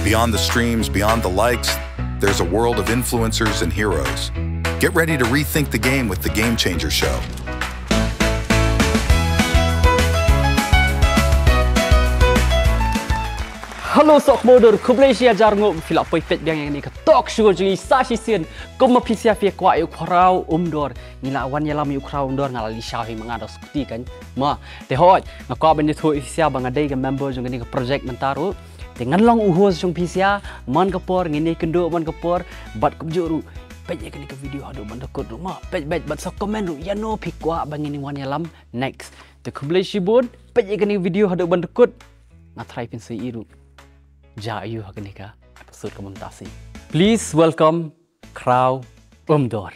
Beyond the streams, beyond the likes, there's a world of influencers and heroes. Get ready to rethink the game with The Game Changer Show. Hello sok modor, kublesia jarngo filak poipet biang yang ni ke talk show jungi sasisen koma pisia fia kwa eu Khraw Umdor ngila wan yalami Khraw Umdor ngala lisha hi mangado skuti kan ma te hot ngako ben tho isia bangadai ke member jungi ke project mentaro dengan long uhos jung pisia man kapor ngini kendo man kapor bat kebjuru pet yang ni ke video hado man dekot rumah pet pet bat sok komen ru ya no pikwa bangini wan yalam next te kublesia bun pet yang ni video hado ban dekot ngatrai pin sei iru Jayu Hagenika episode komentasi. Please welcome Khraw Umdor.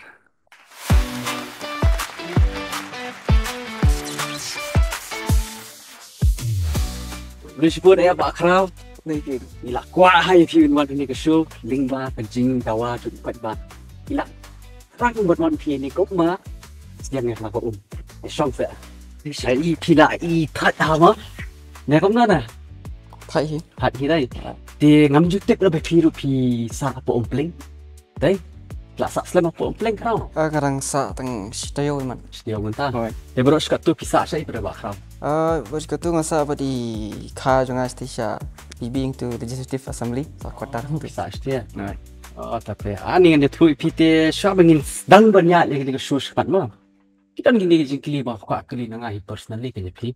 Bersyukur ya Pak Khraw. Nih, ilah kuah hai view in one ini ke show lingba penjing dawa tu empat bat. Ilah rang buat man pi ni kok ma. Siang ni aku Shong fe. Saya i pila i tat ama. Nah kok mana? Hati dai di ngam jutip lebih piru pi sa apa ompleng dai laksak selama apa ompleng Khraw kadang sa teng sitayau man sitayau mentah dia baru suka tu pisah saya berapa Khraw baru suka tu ngasa apa di ka jangan stisha bibing tu legislative assembly sa kota tu pisah dia nah tapi ani ngende tu pite sya bengin dan banyak lagi ke show sepat mah kita ngini jingkili bah kok kali nangai personally ke pi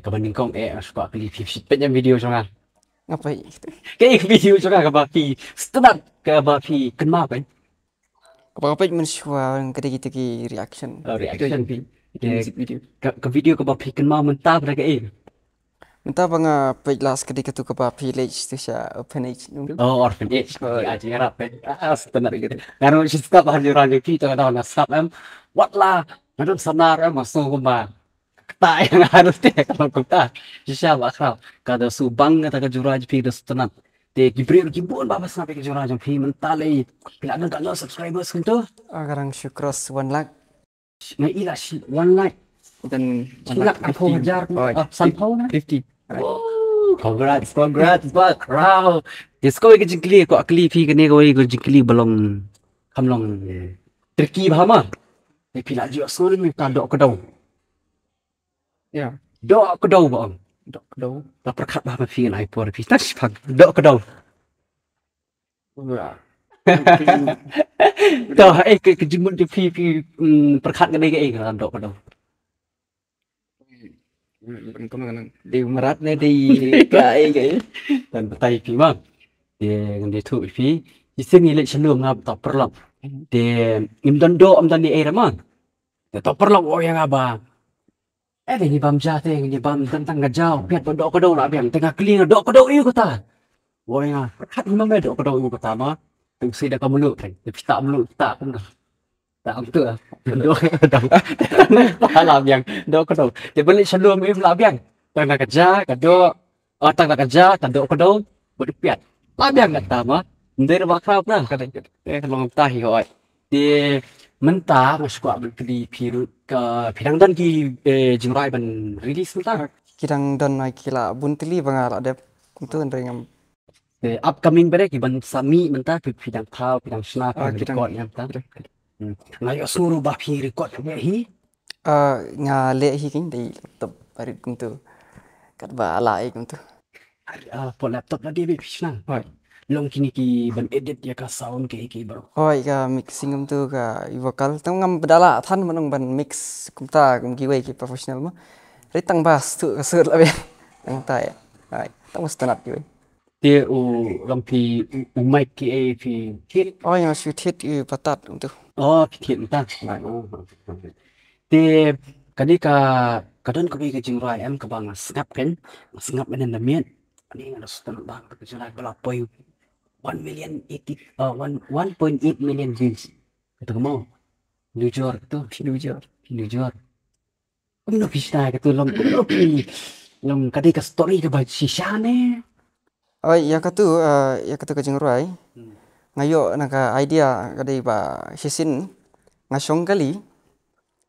kabanding kong suka pilih fitnya video jangan ngapa kayak video jangan kabapi standar kabapi kenma kan kabapi mensuar ketika kita ki reaction video ke video kabapi kenma mentah berapa mentah banga last ketika tu kabapi village tu sya orphanage orphanage aja rapen standar gitu kan suka bahasa orang kita tahu nak sub em what lah macam senar em masuk rumah tak yang harusnya kalau kita insya Allah Khraw kada subang kata kejuraj pi das tenang te gibril gibon baba sampai kejuraj pi mentale bilang kalau subscribers itu agarang syukros 1 lakh ngai ila 1 lakh dan 1,000 sampona 50 congrats but Khraw disko ke jingkli ko akli pi kene ko jingkli belong kamlong tricky bahama ni pi laju asol ni kadok kedau ya dok kedau bang dok kedau tak perkat bah pi ngai por pi tak pak dok kedau ya toh kejimut di pi perkat kena ke dok kedau di merat ne di kai ke dan petai pi bang dia ngan di tu pi iseng elek selum ngap tak perlap dia imdan dok amdan ni air man tak perlap yang abang ni bam jate ni bam tentang ngajau piat bodok kedau nak biang tengah keling dok kedau iu kota woi ngah kat memang dok kedau iu kota mah tu si dak mulut kan tapi tak mulut tak pun tak betul dok kedau salam yang dok kedau dia balik selum im lah biang tengah kerja kedau tengah kerja dok kedau bodok piat lah biang kata mah ndere bakrap nah kata long tahi hoi dia mentah masuk beli piru ke pirang dan ki jingrai ban release mentah kirang dan naik kila buntli bangal ada itu dengan upcoming bereki ban sami mentah pirang kau pirang sna record yang ta ngayo suruh bah pi record hi ngale hi king di laptop parit itu kat ba lai itu pon laptop la di bi sna long kini ki ban edit ya ka sound ke bro hoi ka mixing tu ka vokal tang ngam bedala than manung ban mix kumta kum ki wei ki professional ma ritang bas tu ka ser la be tang ta ya hai tang standard ki wei te u long pi u mic ki a pi kit oi na su tit u patat tu oh kit ta nai o te kali ka kadon ko bi ka jingrai am ka bang snap pen snap men na mien ani ngada stand bang ka jingrai bala poi 1.8 million views. Itu kamu. Nujur tu, nujur. Kamu bisa kata long kopi. Long kata ke story ke baci shane. Oh, ya kata ke jengrai. Ngayo nak idea kada ba season ngasong kali.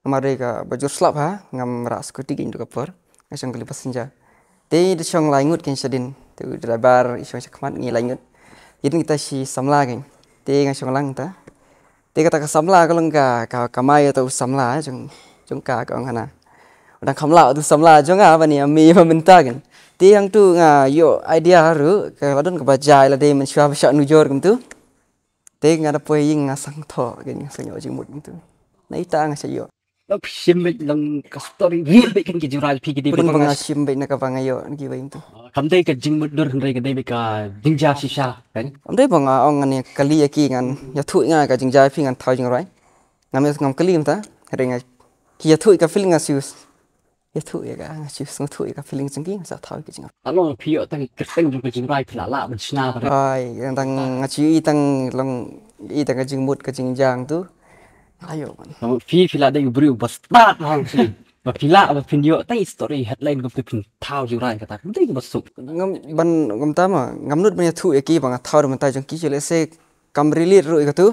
Amare ka bajur slap ha ngam ras kuti ging tu kapor. Ngasong kali pasenja. Thì được xong lại ngút kinh sẽ đến từ là bar xong sẽ khmat nghi lại ngút jadi kita si samla kan thì ngang xong lang ta thì kata samla kalau enggak kau kamai atau samla jong jong ka kau ngana udah kamla atau samla jong apa nih ami meminta kan thì yang tu yo idea haru kalau don kebaca lah dia mencuba besar nujur gitu thì nggak ada poin ngasang to kan ngasang yo jimut gitu nah itu ngasang yo lop simbet lang kastori ribet kan kejural piki di pengen simbet nak apa ngayo niki bayin tu kamtai ke jimut dur hendai ke dai beka jingja sisa kan kamtai bang ong ngani kali yaki ngan ya thu nga ka jingja phi ngan thau jing rai ngam ngam kali ta renga ki ya thu ka feeling asius ya thu ya ga ngasih sung thu ya feeling jengki sa thau ki jing along phio tang keteng jing jing rai phla la ban sna ba ai yang tang ngaci tang long i tang jing mut ka jing jang tu ayo man phi phila dai bru basta hang si ba phila ba phio tang story headline gom tu phin thau jing rai ka ta dai basuk ngam ban ngam ta ma ngam nut ban thu ya ki bang thau man ta jengki jele se kam rilit ru ka tu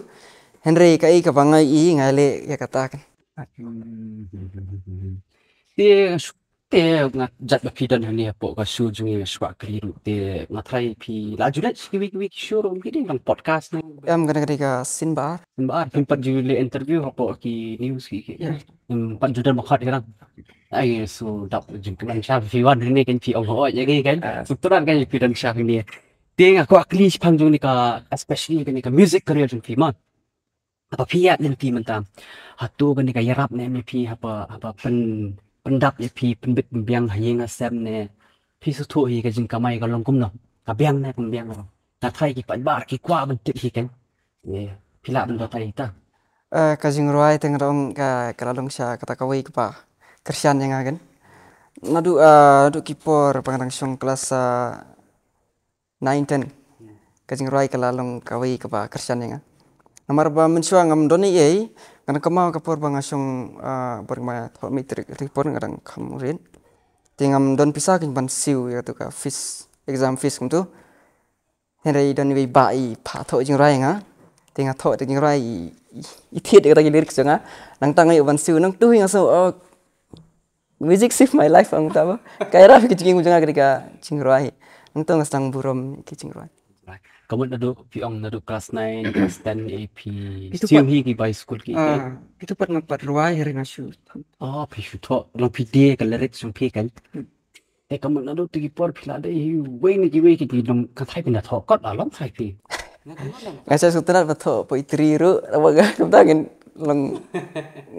henry ka i ka bangai i ngale ya kata kan dia supaya nak jatuh pidan ni apa kasih jumlah suara keliru dia nak try pi laju lagi week show mungkin dalam podcast ni. Kadang-kadang sinbar empat judul interview apa ki news ki empat judul makhluk orang. Ayo so dapat jumpa Syafiwan ni kan pi awak jadi kan strukturan kan pidan Syafik ni. Dia aku aklis panjang ni ka especially ni ka music career jumpi man. Apa piat ni pi mentam. Hatu kan ni ka yarap ni pi apa pen pendap ya pi penbet biang hayeng asem ne pi su thu hi ka jing kamai ka longkum no ka biang na kum biang no ta thai ki pat bar ki kwa ban ti hi kan ye phila ban ta thai ta ka jing roi teng rong ka kalong sha kata kawi ka pa kristian yang kan nadu nadu kipor pangrang song kelas 9 10 ka jing roi kalong kawi ka pa kristian yang namar ba mensuang am doni ei karena kemau kapur bangasong bermaya thok metrik report kadang kamrin tingam don pisah kin ban siu ya tu ka fis exam fis kum tu henrei don wi bai pha thok jing rai nga tinga thok jing rai i thiet ka gi lirik sanga nang tangai ban siu nang tu hinga so music save my life ang ta ba kaira ki jing jang ka jing rai nang tong sang burom ki jing rai kamu duduk piong duduk kelas 9 kelas 10 AP siung hi ki bicycle ki itu pat nampat ruai hari nasu oh pisu to lo pide ka lerik sung pi kan kamu duduk ti por phila dai hi wei ki dong ka thai pina tho kot along thai pi ngasa sutra ba tho poetry ru awaga kamtangin long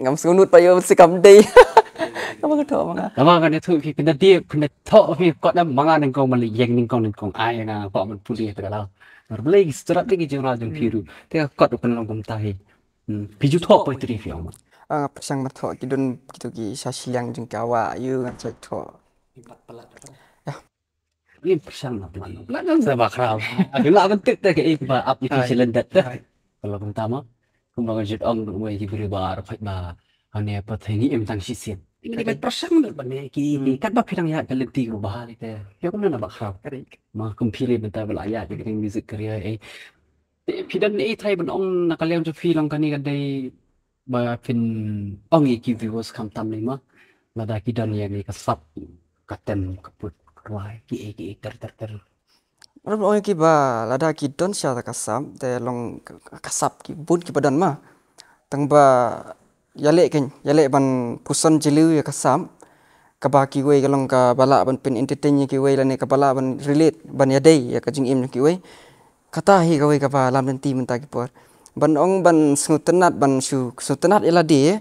ngam sunut payo sikam dei kamu tho manga kamu kan itu ki pina ti pina tho pi kot na manga nang ko mali yeng ning kong ai na ko man puli ta la Berlagi seterat lagi jurnal yang biru, dia kot bukan longkum tahi. Biju tok boleh teri film. Pasang matok, kidun gitu ki sasilang jengkawa, you ngacak tok. Ini pasang lah pelan. Pelan sama kerap. Adulah bentuk tak kayak iba aplikasi lendat dah. Kalau pertama, kembang jut om mulai diberi bar, pakai bar. Hanya pertanyaan yang tentang sisi. Ini kan pasang dah benda ki. Kat bab hilang ya kelenti berubah itu. Ya kau mana bak kerap. Mah kumpilin bentar belayar dengan music career eh pidan eh thai ban ong nakalem to phi long kani kadai ba phin ong e ki viewers kam tam lema lada kidan ya ni ka sap katen kaput ruai ki e ter ram ong ki ba lada kidan sya ta kasam te long kasap ki bun ki badan ma tang ba yalek ken yalek ban pusan jilu ya kasam kabaki wei kalong ka bala ban pin entertain ki wei lane ka bala ban relate ban ya dei ya ka jing im ki wei kata hi ka wei ka ba lam nanti menta ki por ban ong ban sutenat ban sutenat ela de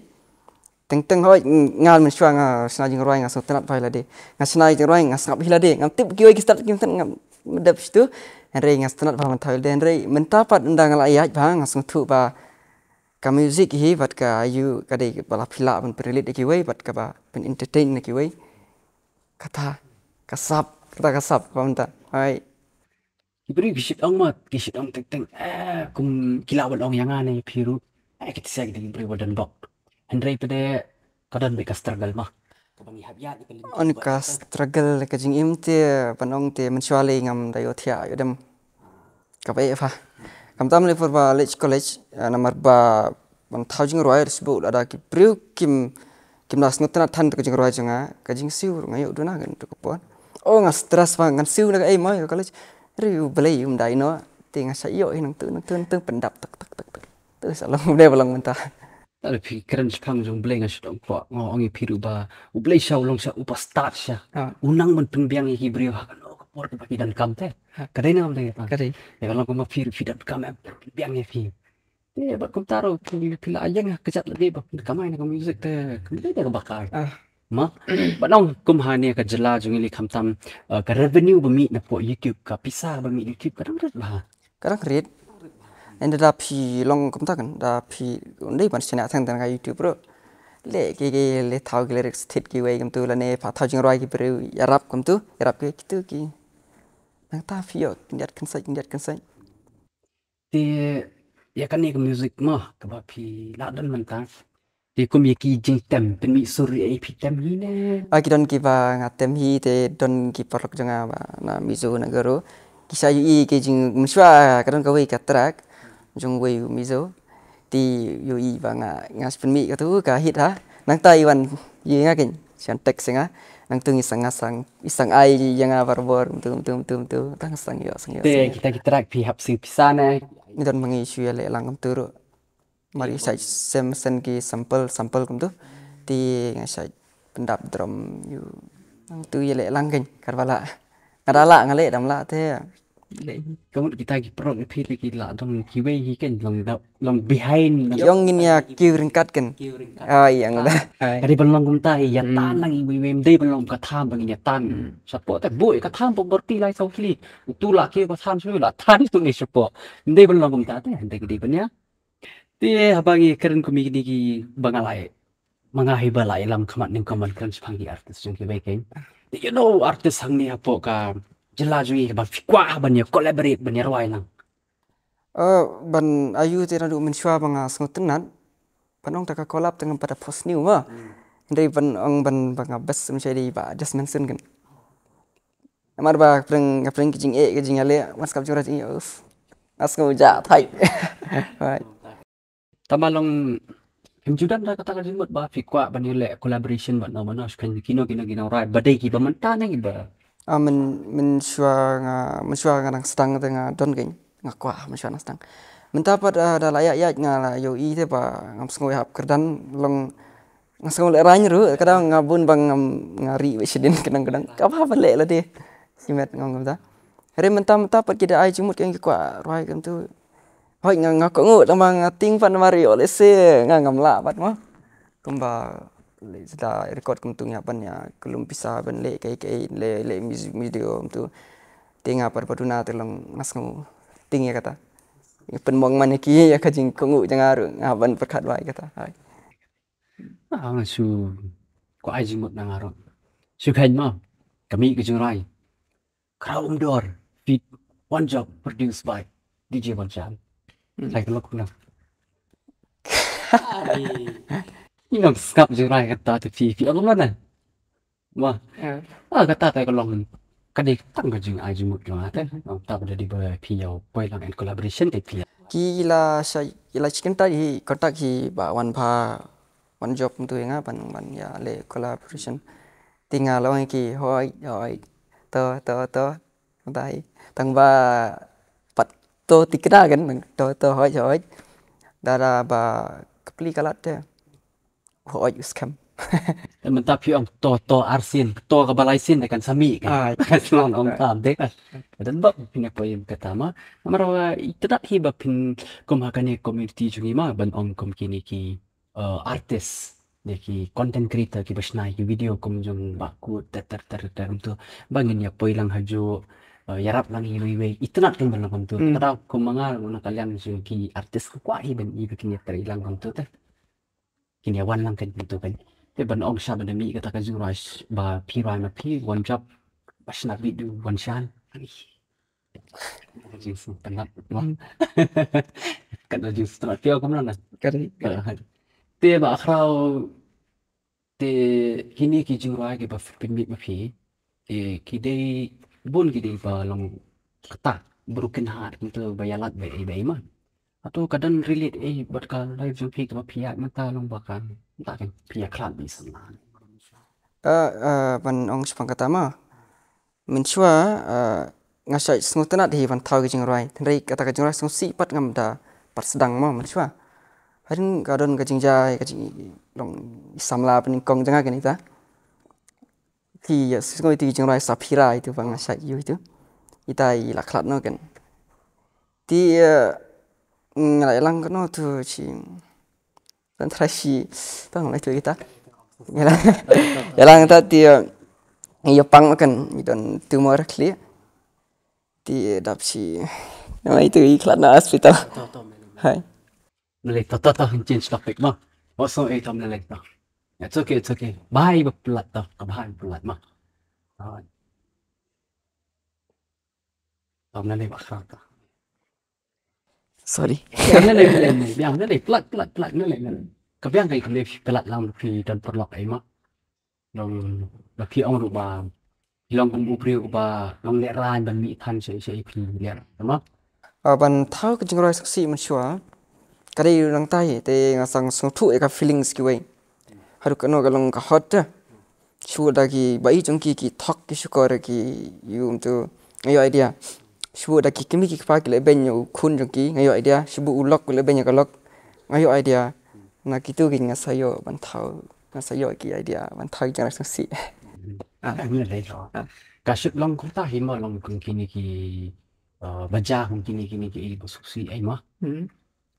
teng hoi ngal men suanga sna jing roi nga sutenat pai la de nga sna jing roi nga sap hi la de ngam tip ki wei ki start ki menta ngam medap situ henrei nga sutenat ba man thail de henrei menta pat ndang la ya bang ngasung thu ba ka music hi bat ka ayu ka dei bala phila ban relate ki wei bat ka ba pen entertain na ki wei kata kasap pamta hai ibri bisit ang mat kisit ang teng kum kilawan ong yang ane piru kit sek ding ibri wadan bok henrei pede kadan be ka struggle mah kabang ihab ya di on ka struggle ka jing im te panong te mensuali ngam dayo thia yodam ka bai fa kamtam le forba lech college namar ba bang thaujing royal sebut ada ki priu kim kimnas nutna than to jing royal janga ka jing siu ngai uduna gan to ko pon oh nggak stres banget siu nak mau ya kalau riu beli um dai no tinggal sayo ini nang tu pendap tak terus alam udah belang mentah. Ada pikiran sepang jong beli ngasih dong kuat ngomongin piruba ublei sah ulong sah upas start sah unang mentembiang hibrio kan oh kepor kepaki dan kamte kadai nama mereka kadai ya kalau kau mafir fidan kamem tembiangnya fir ya bakum taruh pila aja nggak kejat lebih bakum kamai nak music teh kemudian dia kebakar mah padang kumhane ka jela jungili khamtam ka revenue bumi na po YouTube ka pisa bumi YouTube kadang kadang read and da phi long kumta kan da phi undai ban channel thang dan ka YouTube ro le ke le thau ke lyrics thit ki wei kum tu la ne pha thau jing roi ki peru yarap kum tu yarap ke kitu ki nang ta phio kindat kansai ti ya kan ni music mah ka ba phi la dan man ta Ikum yaki jing tem penmi suri api tem hine. Aki don kipa ngatem hi te don kipa rok janga ba na mizo na garo. Kisah yui ke jing muswa kadon kawe katrak jong wei mizo ti yui ba ngas penmi katu ka hit ha. Nang tai wan yui ngakin sian tek singa nang tungi sangasang isang ai janga barbor tum tang sang yo sang yo. Te kita kitrak pi hap sing pisane don mangi sui le langam turu. Mari saya send ki sampel kumtu ti ngasai pendap drum yu nang tu yele langgen karwala ngadala ngale damla te kamu kita ki pro ki la dong ki wei ki ken long behind yong inya ki ringkat ken ai yang la dari belong kumta ya tan lang i wem dei belong katham bang inya tan sapo te boi katham pok berti lai sau kili tu la ki katham su la tan tu ni sapo dei belong kumta te dei ki benya dia bagi keren kami gigi bangalai mengahi balai lam kemat ning keman keren sepangi artis yang kebaikan. You know artis hang ni apa ka jelas juga ban fikwa banyak collaborate banyak ruai lang. Ban ayu tidak duk mensua bangal sengutenan. Panong tak kolab dengan pada post new mah. Dari panong ban bangal best mencari ba just mention kan. Amar ba kering kijing kijing ale mas kap curhat ini us. Asku jah thai. Tamalong himjudan dah katakan disebut bah fikwa banilek collaboration buat nama sukan kino right badai ki pementah nang iba mensuang nang sedang tengah don king ngakwa mensuang nang sedang mentapat ada layak ya ngala yo i te ba ngam sengoi hap kerdan long ngasengol eranya ru kadang ngabun bang ngari wesidin kadang-kadang apa balek la de simet ngam ta hari mentah-mentah pat kita ai jumut king kwa rai kan tu hoi ngak ngut tambang ting pan mario lese ngam la pat mo kumba le sida record kumtungnya pan ya kelum pisah ban le kai le music video tu tinga par paduna telong mas ngu ting ya kata pen mong man ki ya kajing ngut jangaru ngaban perkat wai kata hai ang su ko ajing mut nangaron su khain ma kami ke jingrai Khraw Umdor fit one job produced by DJ Wanshan like look now ini ngam skap jirai kata tu fi along mana wah kata tai kolong kadai tang ka jing ai jumut jong ate ta pada di pi yo poi lang and collaboration te pi ki la sai la chicken tai kontak hi ba wan pha wan job tu enga ban ban ya le collaboration tinga long ki hoi to dai tang ba to tikra kan to hoj dara ba kepli kalat te hoj scam teman tapi om to arsin to ka balaisin kan sami kan kaslon om tam dek dan ba pina poem katama amara itadak hi ba pin kom hakane community jungi ma ban om kom kini ki artis neki content creator ki basnai ki video kom jung baku ter tu bangin ya poilang haju yarap lang iwi itu nak tinggal lang tu. Kadang aku mengal guna kalian sebagai artis kuat iban ibu kini terilang lang tu. Kini awan lang kan tu kan. Tapi benda orang syab demi katakan jurais bah pirai mapi one job pasna video one shot. Jus penat wang. Kena jus terus. Tiap aku mana? Kadang. Tiap akhirau. Tiap kini kijurai kita pemik mapi. Kini bun gede balong ketat broken heart itu bayalat bayi mah atau kadang relate bakal live jumpi ke pihak mata long bakal tak kan pihak klan bisa ban ong sepang kata mah Mình chua nga soi sung tonat hi van thau jing roi threi kata ka jing ra sung si pat ngam da pat sedang ma chua harin ka don ka jing jai ka jing long samla pin kong jang ka ni ta ti sung ti jing roi sapira itu bang sa yu itu itai la klat no kan ti ngalai lang no tu chi dan trai si tang lai tu kita yalang ta ti iya pang kan idon tumor kli ti dapsi nama itu iklan na hospital hai nalek tata change topic ma also etam nalek ta it's okay bye baplat ta bye baplat ma tam nalek bakra ta sorry biang nalek plat nalek kabiang kai klip pelat lam pi dan perlok ai ma nong laki ong ruba hilong kum upri uba nong le ran ban mi than sei phi le ma ban thau ke jingroi saksi man chua kari nang tai te ngasang sung thu eka feelings ki wei haru kano galong ka hot chu da ki bai jong ki thok ki shukor ki yum tu ayo idea chu da ki kimi ki pa ki le ben yo khun jong ki ayo idea shibu ulok le ben yo kalok ayo idea na kitu ki ngasayo ban thau ngasayo ki idea ban thau jang saksi angin le lo kasut long ko ta hin ma long kun kini ki baca kun kini ki suksi ai ma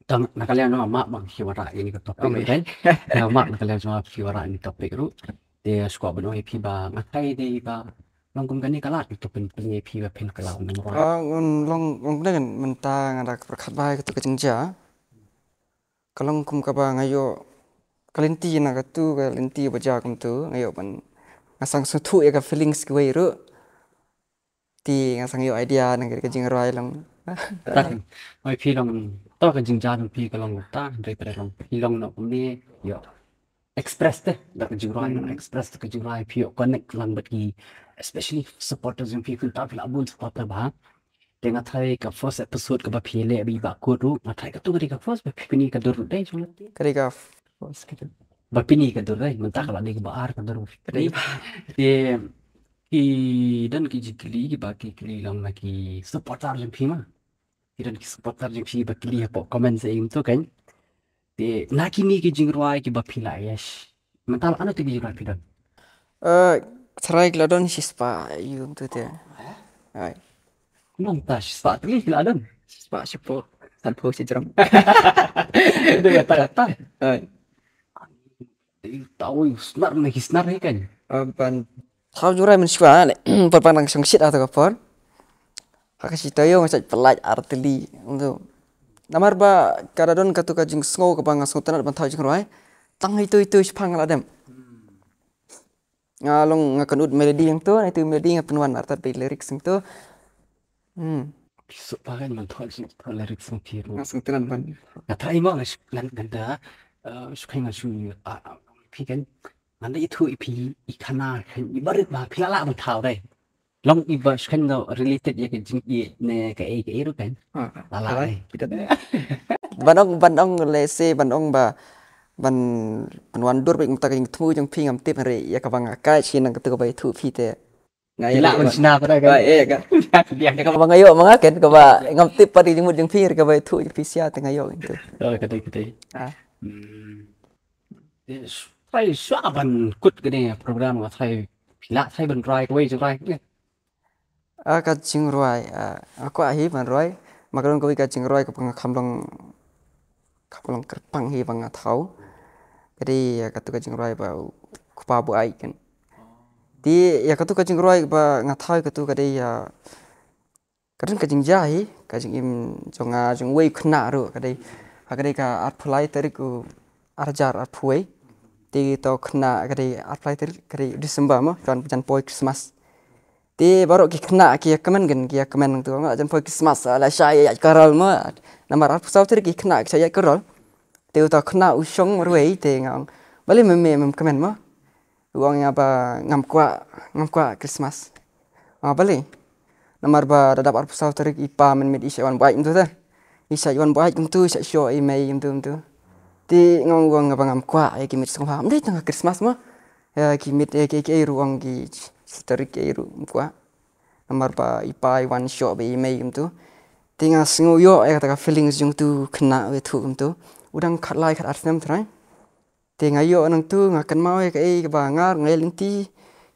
tang nakalian no ma bang hiwara ini ke topik kan na ma nakalian so hiwara ini topik ru dia suka beno hi ba ngakai dei ba long kun kini kalat itu penting hi ba pen kalau nang ro long dengan mentang ada perkat bai ke tu kejengja kalong kum ka ba ngayo kalenti na ka tu kalenti baca kum tu ngayo ban ngasang sutu ya ka feelings ki wei ru ti ngasang yo idea nang ka jing roi long ta oi phi long to ka jing jan phi ka long ta dei pre long phi long no ni yo express te da ka jing roi express ka jing roi phi connect lang but ki especially supporters and people ta la bul supporter ba te nga thai ka first episode ka ba phi le bi ba ko ru ma thai ka tu ka first ba phi ni ka dur dei chung ka ri ka first ka Bapini kan tuh, mentah kalau ada kebaar kan tuh. Dia dan kijikli, bagi kili lang lagi supporter jempi mah. Dan supporter jempi bagi lihat pok komen saya itu kan. Dia nak ini kijing ruai kibapila yes. Mentah anu tu kijing ruai pidan. Cerai keladon sispa yung tu dia. Hai. Mentah sispa tu keladon. Sispa siapa? Tanpa sejeram. Itu kata-kata. Hai. Tahu senar lagi senar kan ban tahu jurai mensuan perpandang songsit atau kapor hakasi tayo ngasat pelat arteli untuk namar ba karadon katuka jing snow ke bangang sultanat ban tahu jing roi tang itu sipang ladam ngalong ngakenut melodi yang tu itu melodi yang penuan arta pe lyrics yang tu besok pakai ban tahu jing lyrics yang tiru sultanan ban kata imang lan ganda suka ngasui Pi kan nanda itu ipi ikana kan ibarat bah pilala mentau deh long iba kan related ya ke jingi ne ke itu kan lalai bandong lese bandong ba ban wandur pik mutak jing tu jing pi ngam tip re ya ka bang akai chin ke tu ba itu pi te ngai la mensna pada kan eh kan dia ka bang ayo mangaken ka ba ngam tip pari jing mud jing pi ka ba itu pi sia tengah yo itu kata ah Thai suka ban kut gede program wa Thai pila Thai ban rai koi rai ne ka jing roi aku ahi ban roi makaron koi ka jing roi ka kamlong kerpang hi bang thau jadi ka tu ka jing roi ba kupa bu ai kan di ya ka tu ka jing roi ba ngathai ka tu ka de ya karon ka jing jai ka jing im jonga jing wei khna ro ka de ka at phlai tari ku arjar at phuai ti to khna kari apply kari December mo kan jan poi Christmas ti baru ki khna ki comment gen ki comment tu ngak jan poi Christmas la sai ya karol mo namar at pusau ter ki khna sai ya karol ti to khna usong ruai te ngam bali mem comment mo uang apa ngam kwa Christmas bali namar ba dadap at pusau ter ki pa men mit isai wan baik tu ter isai wan baik tu isai show email tu ti ngong ngam kwa ai kimit song ham dei tanga Christmas mo ya kimit ek ruang gi historik ai ru kwa amar pa ipai one shot be email um tu tinga singo yo ek taka feelings jung tu khna we thu um tu udang khat lai khat arsem thrai tinga yo nang tu ngakan mau ek ei ba ngar ngeling ti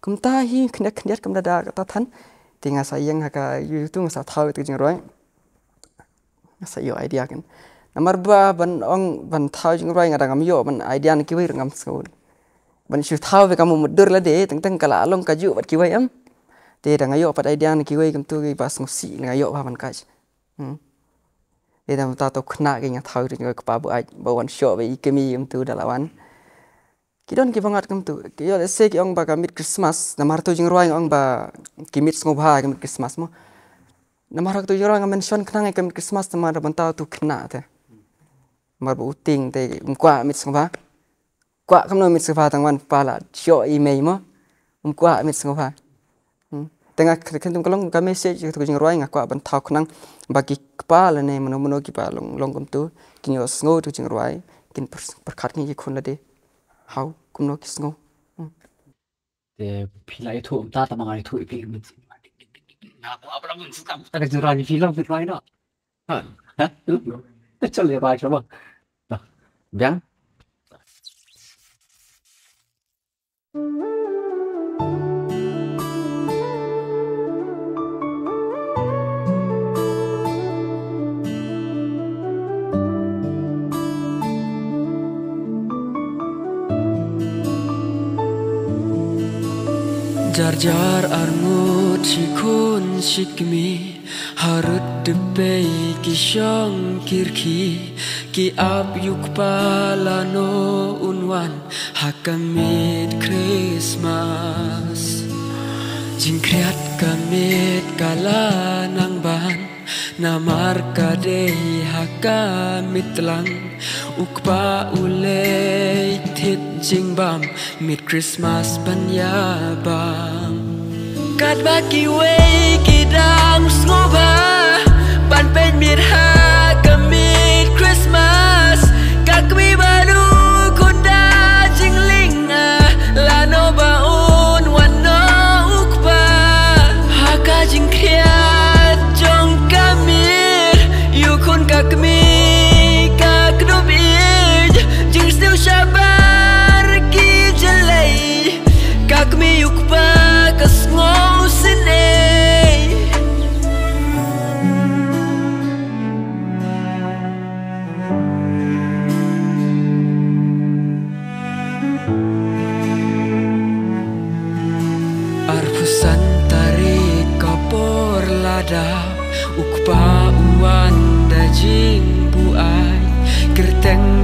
kumta hi khna khnet kam da ta than tinga sayang haka yu tu sa thau tu jing roi sa yo idea kan amar ba ban ong ban thau jing roi ngadang am yo ban idea ni ki we ngam school ban shu thau we kamu mudur la de tang tang kala long ka ju bat ki we am te dang ayo pat idea ni ki we kam tu ki bas ngosi ni ayo ba ban ka Dia ta tok khna ge nya thau ri ke pa bu ai ba wan sho be ikemi um tu dalawan kidon ki bangat kam tu ki yo se ki ong ba kamit Christmas namar tu jing roang ong ba kimit ngobha kamit Christmas mo namar tu jing roang mention khna ngai kamit Christmas namar ban ta tu khna te mar bu ting te kwa mit ngobha kwa kam no mit ngobha tang wan pala sho email mo kwa mit ngobha Tengah ketum kalong ka message tu jing roang aku ban thau khna bagi kepala ne mono-mono ki pa long kum tu kin yo sngo tu jing roai kin perkat ni ki khon la de hau kum no ki sngo te philai thu ta ta mangai thu ki na ko abram mun suka ta jing roai ni philai fit roai no ha ha te chal le bai chaba ta bang Jar armut sikun sikmi harut depei kishang kirki ki ab yukpala no unwan hakamit Christmas jingkriat kamit kala nang ban namar kadei hakamit lang ukpa ulei tit jing bam mid Christmas banya bam kat baki wei kidang snoba ban pen mid ha kamid Christmas kak mi balu kota jing linga la no ba un wan no ukpa haka jing kya jong kamir yu kun kak mi Ukpa uwan dajing buai Kerteng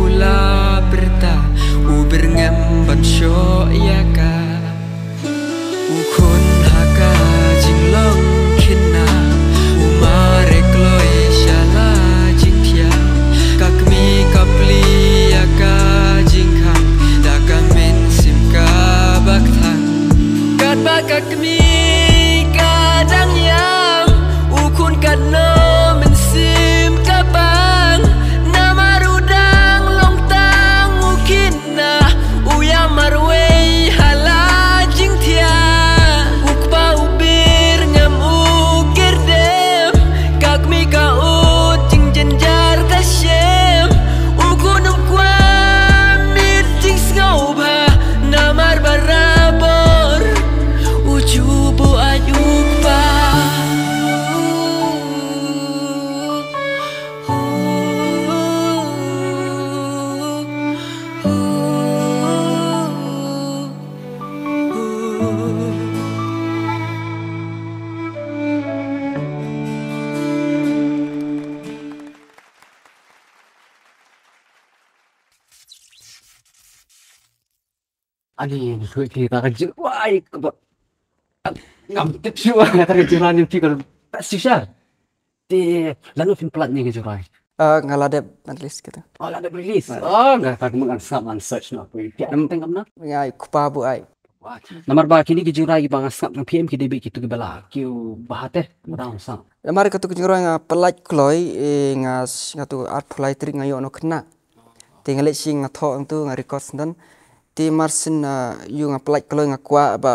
ula berta Uber ngemban syo yaka Ukun haka jinglong kina Umare kloi syala jingtia Kakmi kapli yaka jingkang Dakamin simka baktan Katba kakmi Ani hui ki ta ji wai ko ngam te chua na ta ji ran ni ki ko pasisha te lalu film plat ni ke jorai ngalade release kita oh lade release oh ngal ta mengan saman search na ko ti am tengam na ngai khupa bu ai namar ba kini ki jorai bang sap na pm ki debi ki tu ki bala ki bahate mudang sang namar ka tu ki jorai nga pelaj kloi ngas ngatu art fly trick ngayo no khna te ngale sing ngatho tu nga record ndan Ti marsin yung aplak kalau ngakwa ba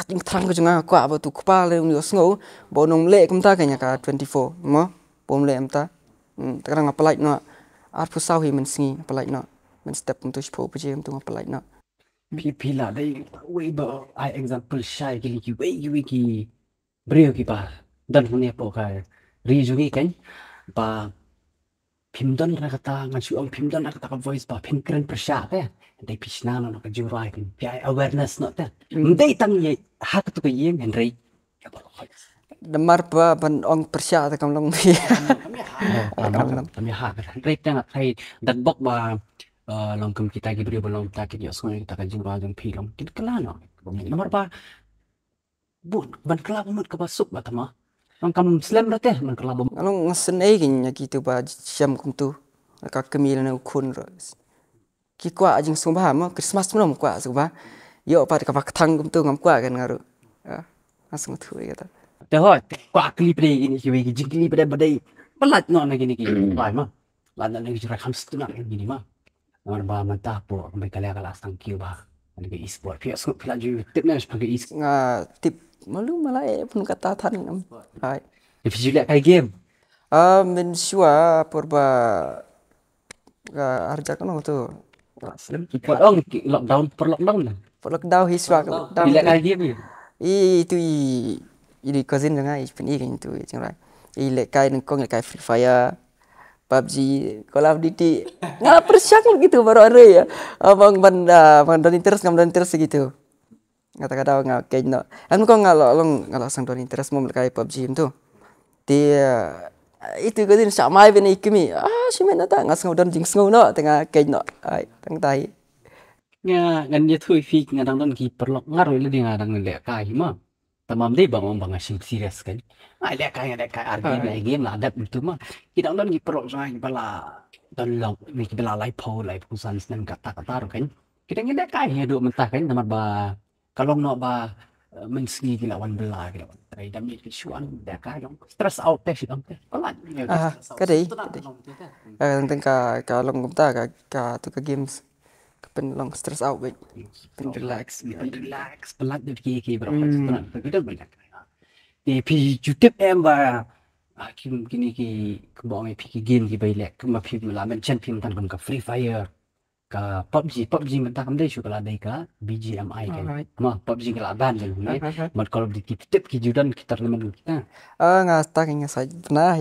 kating terang ke jengah aku apa tuh kepala yang diosngo bonong lek kemta kayaknya ka 24 mo bom lek emta terang apa like no arpu sawi mensingi apa like no men step untuk po pj untuk apa like no pila dei we ba I example shy ki wiki brio ki pa dan hone po ka ri jugi kan ba Pimdon na kata ngacu om pimdon na kata ka voice ba pim keren persya te dei pisna no ka jurai kin pi awareness no te dei tang ye hak tu ka yeng henry ka ba demar ba ban ong persya ta kam long pi ami ha rei tang a kai dat bok ba long kum kita gi bri bolong ta ki yo so ta ka jurai jong pi long kit kala no demar ba bun ban kala mut ka ba suk ba ta ma Long kam slam rate man kala bom long ngasen ei ginya gitu ba jam kum tu ka kemil na khun ro ki kwa jing sung ba ma Christmas nom kwa su ba yo pa ka pak thang kum tu ngam kwa kan ngaru asung thu ya ta de hot kwa klip re ini ki we ki jikli ba dai pelat no na gini ki bai ma lan na ki ra kham stu na gini ma nor ba ma ta po me kala kala sang ki ba ni ki sport pi asu pla ju tip na spang ki tip Malu malah pun kata tanam. Hai. Dipijulak kayak game. Mensua purba harjakan waktu. Lockdown, per lockdown hiswa lockdown. Bila kayak game. Itu ini cousin dengan ispeni kan itu cengrai. Ile kayak nengkong kayak Free Fire, PUBG, Call of Duty. Ngalah persyak gitu baru ada ya. Abang banda, mandan interest segitu. Kata-kata nggak kayak no, kan kok nggak lo sang doang interest mau mereka PUBG itu, dia itu gue tuh sama aja nih kimi, sih mana tak nggak sang doang jing sang no, tengah kayak no, tengah tai, ya kan dia tuh fik nggak tanggung kiper lo ngaruh itu dia nggak tanggung lihat kayak mah, tamam deh bang bang asyik serius kan, lihat kayak artinya game lah ada itu mah, kita tanggung kiper lo soalnya bela dan lo mikir bela live pusan seneng kata-kata kan, kita nggak kayak hidup mentah kan sama bah Kalau no ba mensingi ki lawan bela ki lawan trai dami ki suan da ka long stress out teh dong teh pelan ni ka dei tentang ka long gumta ka tu ka games pen long stress out wait relax pelan de ki bro pelan betul banyak ni pi jutip em ba ki kini ki kebong ni pi game ki bai lek ma pi bula men champion tan ka Free Fire ka PUBG mentah kamde syukurlah deh ka BGMI kan mah PUBG kelaban jadi mat kalau di tip kejudan kita teman kita nggak tak ingat saja pernah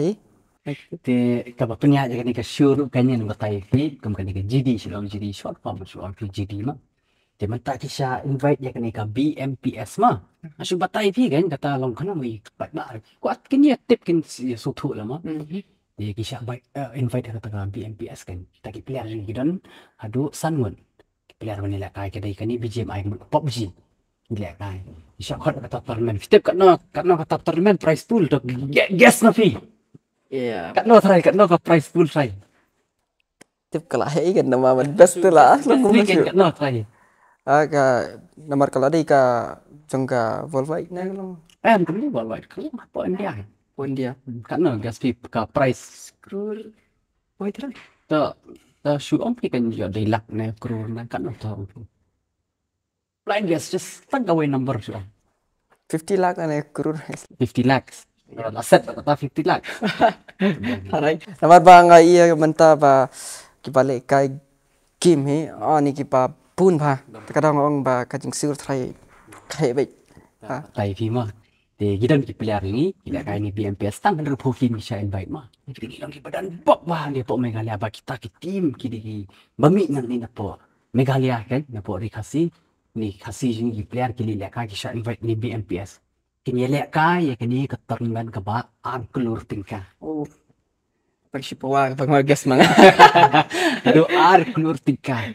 te kapa punya aja kan ika syuruk kanya nunggu tay fit kemudian ika GD selalu GD short form short GD mah te mentah kisah invite ya kan ika BMPS mah asyik batai fit kan kata long kena mui baik baik kuat kini tip kan suatu lah mah Jadi kisah baik invite kita ke BMPS kan kita pilih hari ini aduh sangun pilih hari nilai kaya kita ikan ini BGMI PUBG nilai kaya kisah kau kata tournament setiap karena kata tournament prize pool dok guess nafi ya karena prize pool try setiap kalah ikan nama best tu lah lagu macam karena try nama kalau ada ikan jangka worldwide ni kalau kami worldwide kalau apa India Pun dia, karena gas fee ke price krul, boleh tidak? Tak suam kan juga dilak nih krul, karena tahu. Lain gas just tangkawai number suam. 50 lakh nih krul. 50 lakhs. Aset kata 50 lakhs. Alright. Nampak bangga iya mentah bah kibalik kai game he, ni kibap pun bah. Kadang orang bah kajing sur try kai baik. Try pima. Jadi kita nak pilih hari ni, kita kaya ni BMPS tang hendak pokin kita invite mah. Kita hilang di badan bok bah dia pok Meghalaya bah kita ke tim kita di bami nang ni napo Meghalaya kan napo dikasih ni kasih jeng player kita lihat kita invite ni BMPS. Kini lihat kaya kini keterlibat kebak angkelur tingkah. Oh, persipawa pengagas mana? Aduh angkelur tingkah.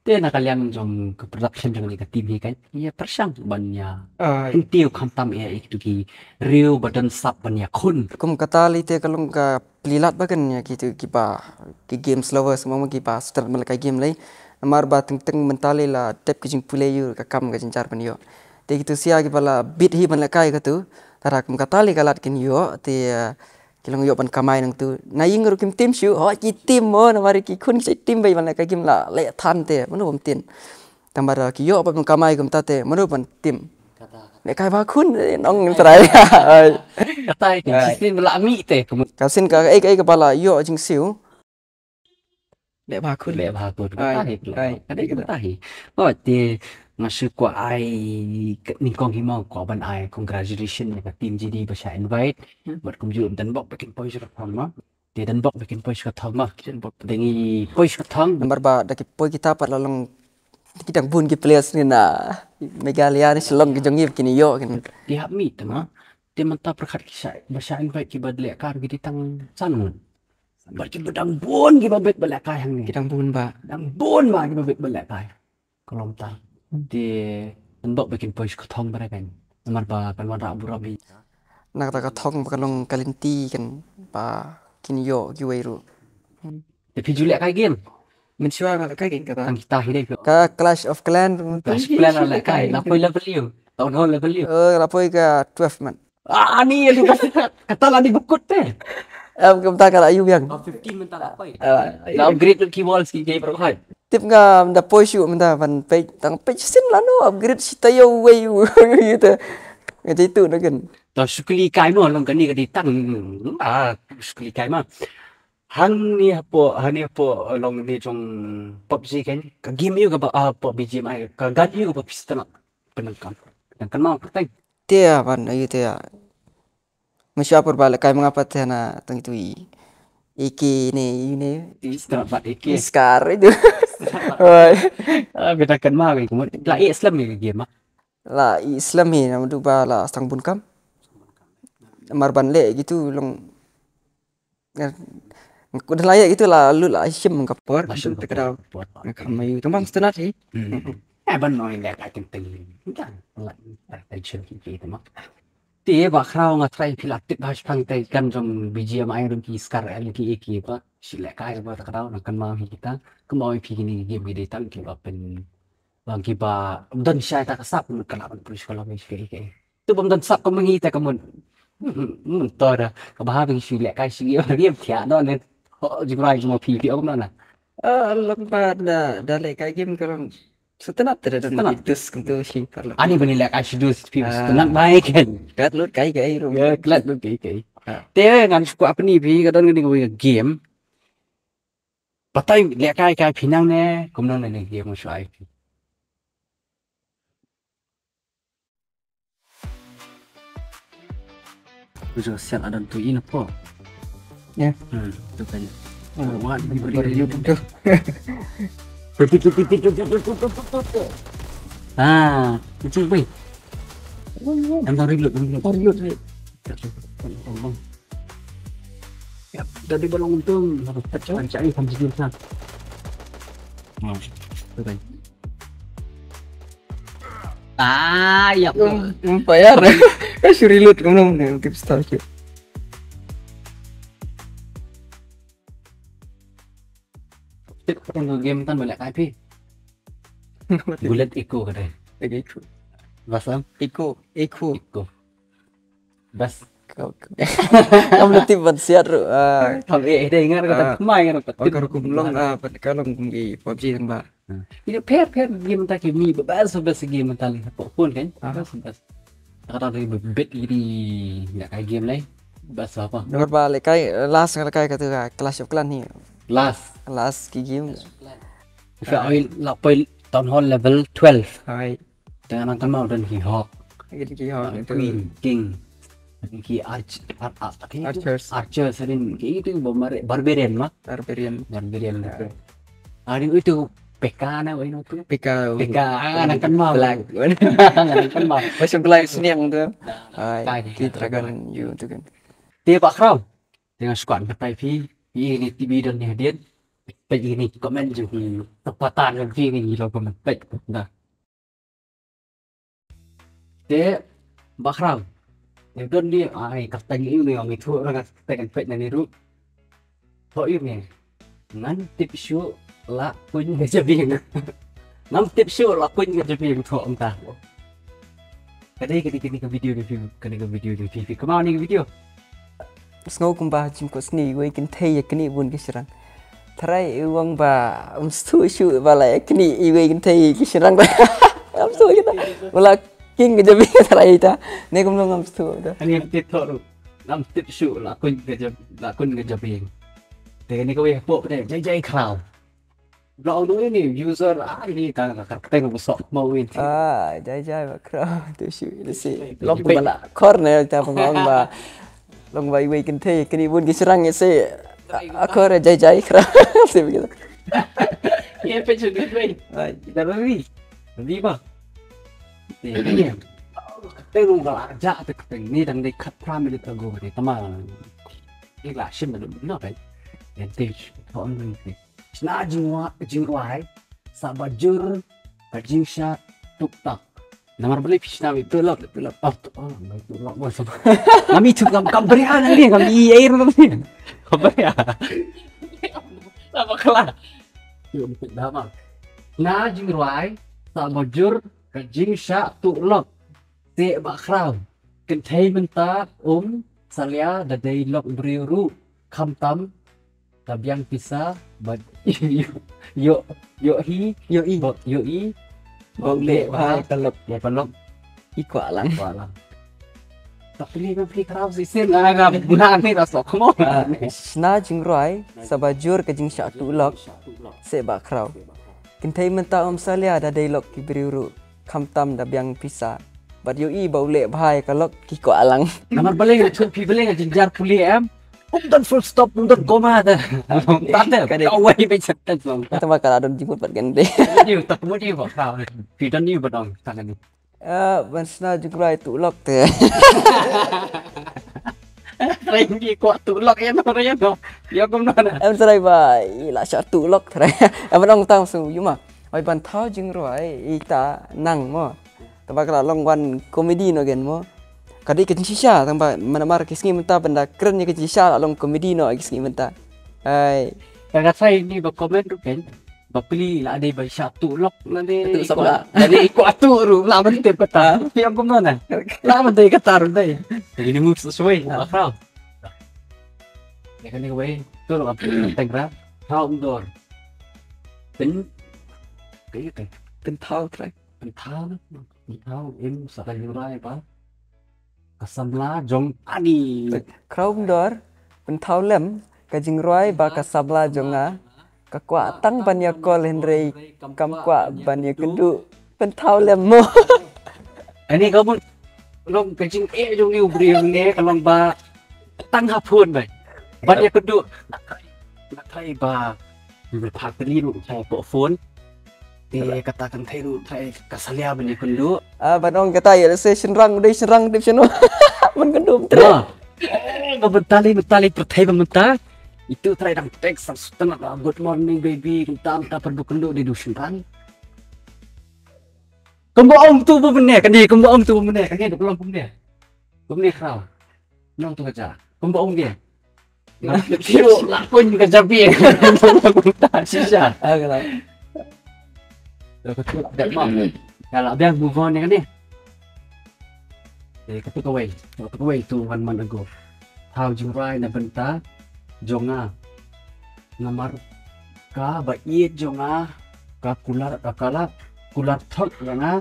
Dia nak kalian jom ke production jangan ikat TV kan? Ia persang banyak. Intiu kantam ia itu ki real badan sab banyak kun. Kau kata lite kalau kita pelilat bagannya gitu kita ke game slower semua kita sudah melakai game lain. Marba tentang mentali lah tap kejeng pulaiur kakam kejeng car penio. Tapi itu siapa kita lah beat hi melakai gitu. Tarak kau kata li kalat kenio tiap Kilang yo ban kamai nang tu naying ro kim tim syu ho ki tim mo na mari ki kun ki tim bai ban ka kim la le than te manu bom tin tambara ki yo ban kamai gum ta te manu ban tim Nekai bakun nong terai. Katai sini belami teh. Kasin ka ai kepala yo jing siu. Lek bakun tahi. Kadai kita tahi. Oh ti masuk ko ai ningkong himau ko ban ai congratulation ka team GD pasha invite. Buat kumjum dan bok bikin poin sama. Dia dan bok bikin poin ka thama. Kita bok dengi poin ka thang. Nomor ba dak poin kita par lalong kidang bun ki players ni na. Megalia ni selong kejongif kini yo kan tiap mi tama temata perkat kisah bahasa invite ki badlek kar gi tang sanun berki bedang bun ki babet belak kai hang ni kidang bun ba dang bun ma ki babet belak kai kolom tang di endok bikin voice kotong bare kan amar ba kan wada burabi nak ta kotong kalong kalenti kan ba kini yo ki wairu de pijulek kai game mencuba nak kai kata kita hidup ka Clash of Clans nak kai lapoi level you tahun hol level you lapoi ka 12 man ani yang kata lah dibukut teh kata kala you yang 15 mentala koi nak upgrade ke wall ski game prokai tip nga dapoi syu menta van page tang page sin lano upgrade sita yo way you gitu macam itu nak kan tak sukli kai mo long kan ni ditang sukli kai mah hang ni apa long ni jong PUBG kan ka game juga ba apa BGMI ka gan juga pistol penangkan kan mau tang dia ban ayu dia masya apa balik kai mengapa teh na tang itu iki ni ini pistol bat iki skar itu beda kan mau la Islam ni game la Islam ni nama tu ba la sang bun kam marban le gitu long udah layak itulah lu lah Hashim kapor Hashim terkenal kami tumbang setenat sih ban noi dak akan tinggi kan lah attention kita mah dia bah kau ngatrai pilatik bahas pantai kan jom BGMI rum ki skar lki ki apa sila kai bah terkenal nak mau kita kemau ini game kita ki open bang ki ba dan saya tak sap kelawan polis kalau mesti ki tu bom dan sap kau mengita kemun mentora kau bah bang sila kai sigi game tiada non juga cuma video aku mana lembar dah lekak game kalau setenat terus kentu sih kalau ani bani lekak sidus tenang baik kan kelat lu kai ya kelat lu kai teh ngan suku apa ni bi kadang ngeding game patai lekak kai pinang ne komnon ne game suai ujo sian adan tu in apa ya itu kan buat diberi YouTube itu weh entar reload ya dari balong untung harus pecah cari sampai di sana ya bayar kasih reload kemudian tips terakhir kan game tan boleh IP. Bullet eco kata. Lagi eco. Basam eco. Bas kau. Kamu letih bansiar. Kalau ada ingat kata main kan. Kalau kumlong kalau kumgi PUBG kan ba. Ini pair game tak kimi bebas game tali apapun kan. Bebas. Kata dari bebet ini enggak kayak game lain. Bebas apa? Dengar balik kayak last kayak kata Clash of Clans ni. Last game. Kita oil lapoi town hall level 12. Hai. Dengan angkat mau dan hihok. Hihok itu king. Ki archer sering itu barbarian. Hari itu PK na wei no tu. PK angkat mau. Angkat mau. Macam live seniang tu. Hai. Di Dragon you tu kan. Dia Pak Khraw dengan squad PvP. Ini TV dan hadir pagi ini komen juga tepatan dan ini lo komen baik dah de Bakhram yang don dia ai kapten ini yang itu orang kapten pet dan itu kok ini nan tips yo la kun aja bing nan tips yo la kun aja bing kok entah kadai ke video review kemana ni video snow kumba jim ko sni we kin thei yakni bun kisrang trai uang ba stu shu ba la yakni we kin thei kisrang ba am stu kita wala king kejam sarai ta ne kum ngam stu ta ani tit thok nam tit shu la kun kejam te ni ko ye po ne jai Khraw blog do ni user ID ta ka teng sok mau win jai Khraw tu shu ni si log bala corner ta ngam ba long way way kente kini bun diserang ese akor jai jai Khraw se begitu ya pecah duit bay kita beli lima ini terung galak aja terketeng ini dan di cut pramilip ago di teman ini lah sih belum napa ya teach tahun ini nah jingwai sabajur bajingsha tuk tak namar beli pisna itu lop lop auto lop bos kami juga kambrian ini kami air ini kambrian apa kelar nama najingwai sabajur bajingsha tuk lop te Khraw containment salia da day lop briru kamtam tabiang pisa bad yo hi boleh baik teluk ya peluk ikut alang tapi ini kan free Khraw sih sih nggak guna nih rasok mau nah jingroi sabajur ke jing satu lok sebak Khraw kentai mentah salia ada dialog kiberiuru kamtam dabiang pisa bad yoi boleh baik kalau ikut alang nomor paling cukup paling jenjar pulih em umdan full stop umdan koma ada tante kada away becet tong tama kada don jiput pat gende you tak mu di bok taw pi don you bodong tangan ni Wanshan juga itu lok te rengi kuat tu lok ya no ya no yo gomno na em serai bai la shot tu lok serai em dong tang su yuma oi ban thau jing roi ita nang mo tama kada long wan komedi no gen mo kadai ke sisa tambah menamar kisni mentah benda kerennya ke sisa long komedi no kisni mentah ai kata saya ni berkomen rupen bapili lah ada bagi satu lok nanti ikut jadi ikut atur lah mentah peta yang komno nah lah mentah ketar dai jadi ni moves sesuai Khraw ni way tu lok tengkrap Khraw Umdor ten tau try ten tau em sakai urai apa kasabla jong ani Khraw Umdor pentau lem kajingroi ba kasabla jonga kakwa tang banya kol henrei kamkwa banya kendu pentau lem mo ani kamu long kajing e jong liu briang ne kalong ba tang hapun bai banya kendu nakai ba berpatri lu cai po phone dia katakan teru tai kasalia banya kendu banong kata ya serang di seno men kendum terus betali pertai mentah itu trai dang teks sang good morning baby kentam tak perlu kendu di dusun kan kembo om tu bene kan di kembo om tu bene kan dia belum bene bene Khraw nong tu aja kembo om dia nah kiro lakon kejabi tak sisa betul ada mah kalau dia move on kan ni eh ketuk away tu 1 month ago how jingrai na benta jonga namar ka ba ie jonga ka kular thot lana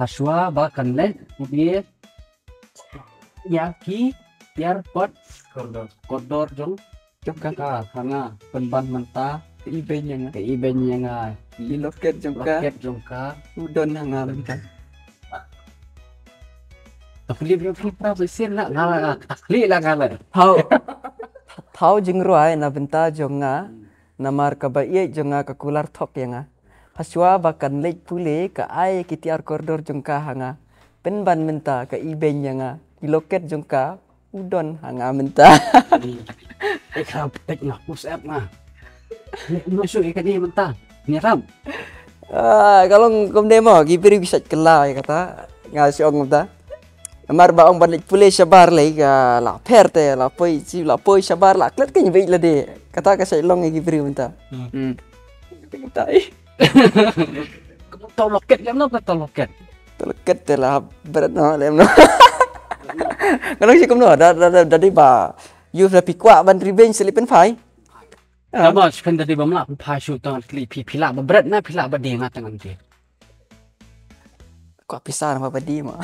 haswa ba kanle udie ya ki yar pot kodor jong jong ka hanga penban menta ke iben yang di loket jongka udon hangal kan tapi dia free Khraw sih nak takli lah kan tau jingruai na benta jonga namar kabai jonga kakular tok yang haswa bakan lek pule ka ai kitiar koridor jongka hanga penban menta ka iben yang di loket jongka udon hanga menta ikhab tek nak WhatsApp mah masuk ikan ni mentah ni ram kalau kom demo gipiri bisa kelah kata ngasih ong mentah amar baong balik pulih sabar lagi la perte la poi sabar la klat kan baik la de kata kasih long gipiri mentah kamu tahu loket kan apa loket lah berat no lem no kalau si kom no dah di ba you dah pikwa ban revenge selipen fai Abang sekarang tadi bermalam pasut tangan kiri pilah berat na pilah berdiri ngat tangan dia. Kok pisan Bapak Dima.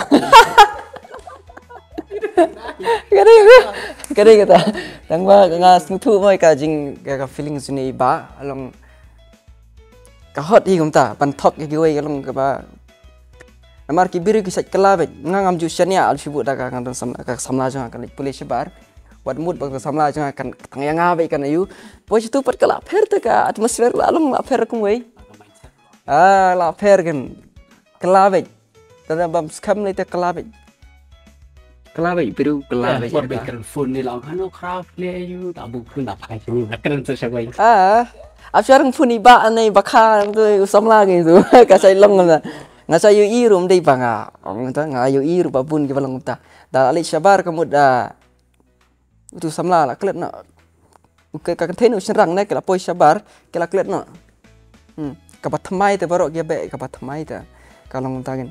Kadang kata, dang ba ngas nutu mai ka jing ka feeling suni ba along ka hot hi gumta pan thot ki wei along ka ba amar ki biru ki sat kala ngangam ju shania al sibut da ka ngam samla jang ka pulih sebar wat mood bang samla jang kan yang ngabe kan ayu poch tu pat kala pher ta ka atmosphere along la pher kum wei la pher kan kala wei ta bam skam le ta kala wei kelabai biru kelabai perbaikan phone ni lawan hano craft le yu tak buku nak pakai sini keren tu sebagai sekarang phone iba anai bakar tu usam lagi tu kasai long lah ngasai yu irum dei banga orang tu ngayu iru babun ke balang uta dah ali sabar kemuda tu samla lah kelet nak ke konten serang nak kelapoi sabar kelak kelet nak kapat thamai te barok gebek kapat thamai ta kalau ngutangin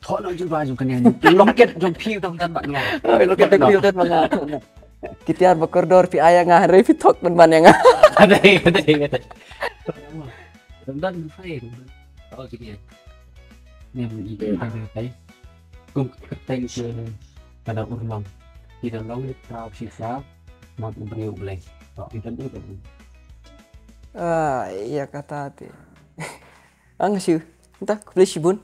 thon aja baju kan yang loket jong piu tang tan bang loket piu tan bang kitiar bakordor pi aya ngah revi tok ban ban yang ada dan fail oh gini ni ide tadi kum tension pada ulang tidak long trau sisa mak beliau black tidak dulu iya kata hati angsiu entah boleh sibun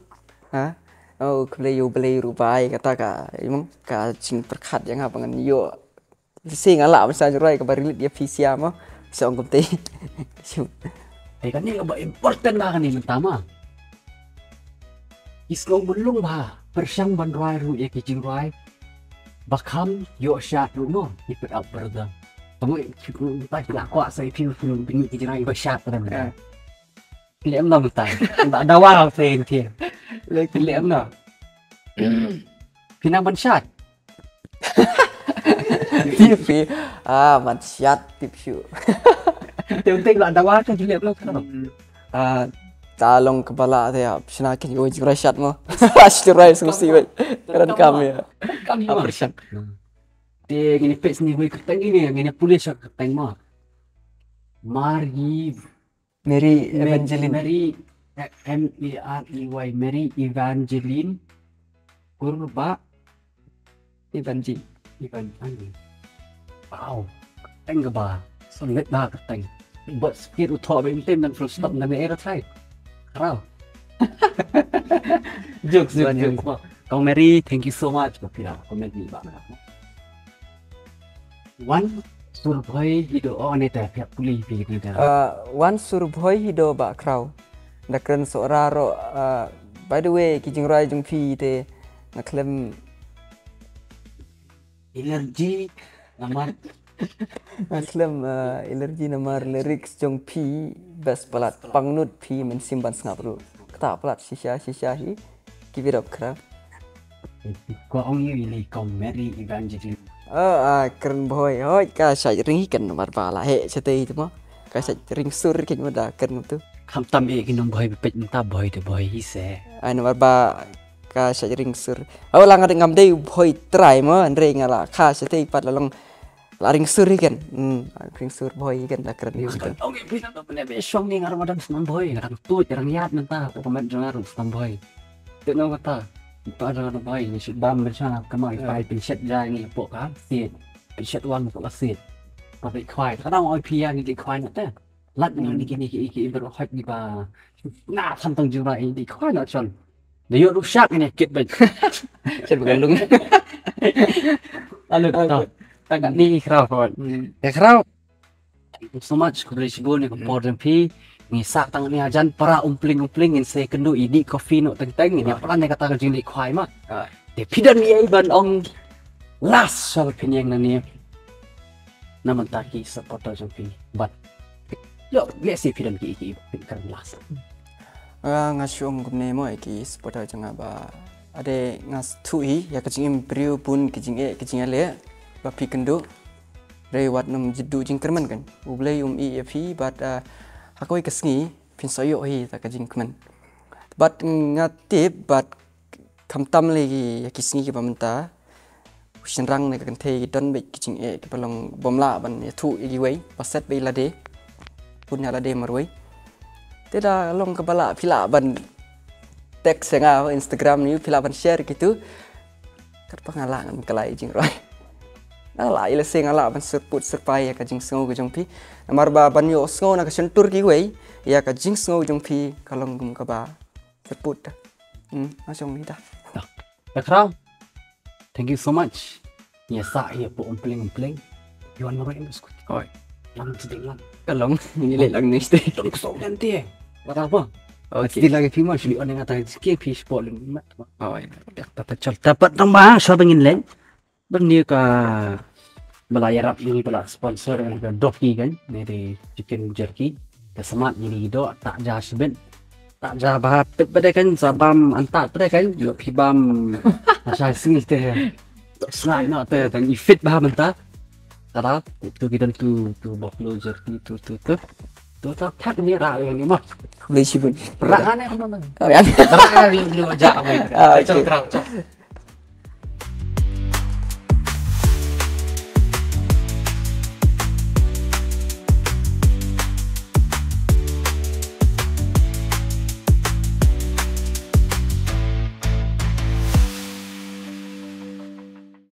ha. Oh, beli rubai kata kak, emang kak cing perkat yang apa ngan yo, sih ngalak misalnya rubai kabar rilit dia visia mah, seongkup teh, kan ini apa important lah kan ini pertama, islong belum bah, persiang bandrai ru ya kijing rubai, bakam yo syah rumah ikut up berda, kamu ikut tak kuat saya film bingung kijing rubai bersyah berda, film long tak, tak ada walau sentian. Lek lem nah. Pinang bansyat. TV bansyat tipsu. Penting lah dakwah kan jelek lo kan. Calong kepala saya senakin uji rasyat mah. Pasti rais mesti weh. Keren kami ya. Kami rasyat. Dia gini pets ni weh ketang ini gini polis ketang mah. Mari Mary Evangeline MEREY Mary Evangeline Kurba Evangeline. Wow, teng ba, sulit dah teng. Buat skill utah bentem dan full stop dan era try. Wow. Jokes. Kau Mary, thank you so much. Kopia komen ni ba nak. One survey hidup oneta pihak pulih pihak ni dah. One survey hidup ba Khraw. Nak keren seorang ro, by the way, kijing rai jung pi te nak klaim energi nama, nak klaim energi nama lyrics jung pi best pelat pangnut pi mensimpan sengapru, tak pelat sisa hi, give it up Khraw. Kau orang ini kau Mary Evangeline. Keren boy, oh kasih ring ikan nomor bala, heh cete itu mah, kasih ring sur kini muda keren tu. Hamtam e kinom boy pepet menta boy de boy hise anu barba ka sharing sur au lang ngam dei boy try mo andre ngala kha setei pat long laring sur kan ring sur boy kan da keren gitu oke bisa to pene be shong ning ramadan sman boy kan tu jarang yat menta komen jangan sman boy de no kata pada no boy ni bam bersana kamai pai pin set jai ni pok kan set pin set wan pok set pakai kwai kadang oi pia ni kwai na ta lát nữa đi cái này cái vật hoạch đi bà na thằng tầng chiều này đi khói nó tròn để vô lúc sát cái này kiệt bệnh chết bệnh luôn alo tao tao đặt đi Khraw rồi Khraw so much kulisibun yang important pi ni sak tang ni ajan para umpling in saya kendu ini coffee no teng ni apa ni kata kerjin di khói mah để pidan ni iban ong last soal penyang nani nama taki supporter jumpi but yo let's see film ki kan last ngasung gumne mo ki supporter changa ba ade ngas thui ya kajing improve pun kijing ale ba pikendo rei wat nam jiddu jing kerman kan ublei e fi but hakoi kasngi pin soyo hi ta kajing kerman but ngate but kamtam legi ya kisngi ki pamenta shinrang ne kan thei don be kijing e ki palong bomla ban ya thu igi wei paset be lade punya lade marwei. Tidak long kepala pila ban tag saya Instagram ni pilapan share gitu kerpengalangan kelai jing roi ala ile sing ala ban serput serpai ka jing sengau jong pi amar ba ban yo sengau na ka sentur ki wei ya ka jing sengau jong pi kalong gum ka ba serput masong ni dah Khraw, thank you so much. Ya sa ya po umpling yuan marai muskut oi lang tidlang kalong ni le lang ni ste so nanti apa Oke, lagi film asli orang ngatain skip sport lima. Oh, dapat tambah saya pengen lain. Berniaga ke melayarap ini pula sponsor dengan Doki kan. Dari chicken jerky. Kesemat ini do tak jah sebet. Tak jah bahapit pada kan sabam antar pada kan juga pibam. Saya sini teh. Selain nak teh dan ifit bah mentah. Kalau itu kita tu boklo jerky tu. Tuh tak ni rakyat ni mah beli sih pun. Rakyat ni apa nama? Rakyat ni dua jam. Cakap.